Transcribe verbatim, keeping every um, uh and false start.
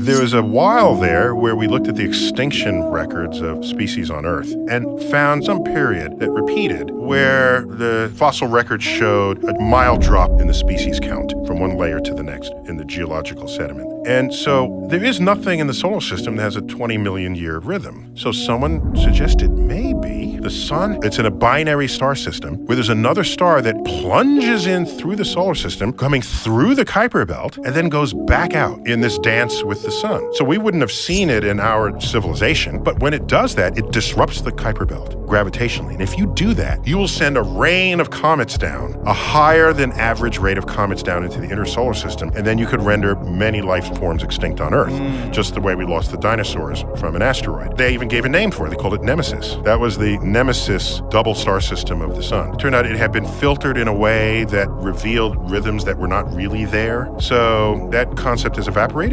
There was a while there where we looked at the extinction records of species on Earth and found some period that repeated where the fossil record showed a mild drop in the species count from one layer to the next in the geological sediment. And so there is nothing in the solar system that has a twenty million year rhythm. So someone suggested maybe the sun, it's in a binary star system where there's another star that plunges in through the solar system, coming through the Kuiper Belt, and then goes back out in this dance with the sun. So we wouldn't have seen it in our civilization, but when it does that, it disrupts the Kuiper Belt gravitationally. And if you do that, you will send a rain of comets down, a higher than average rate of comets down into the inner solar system, and then you could render many life forms extinct on Earth, mm. just the way we lost the dinosaurs from an asteroid. They even gave a name for it. They called it Nemesis. That was the Nemesis double star system of the sun. It turned out it had been filtered in a way that revealed rhythms that were not really there. So that concept has evaporated.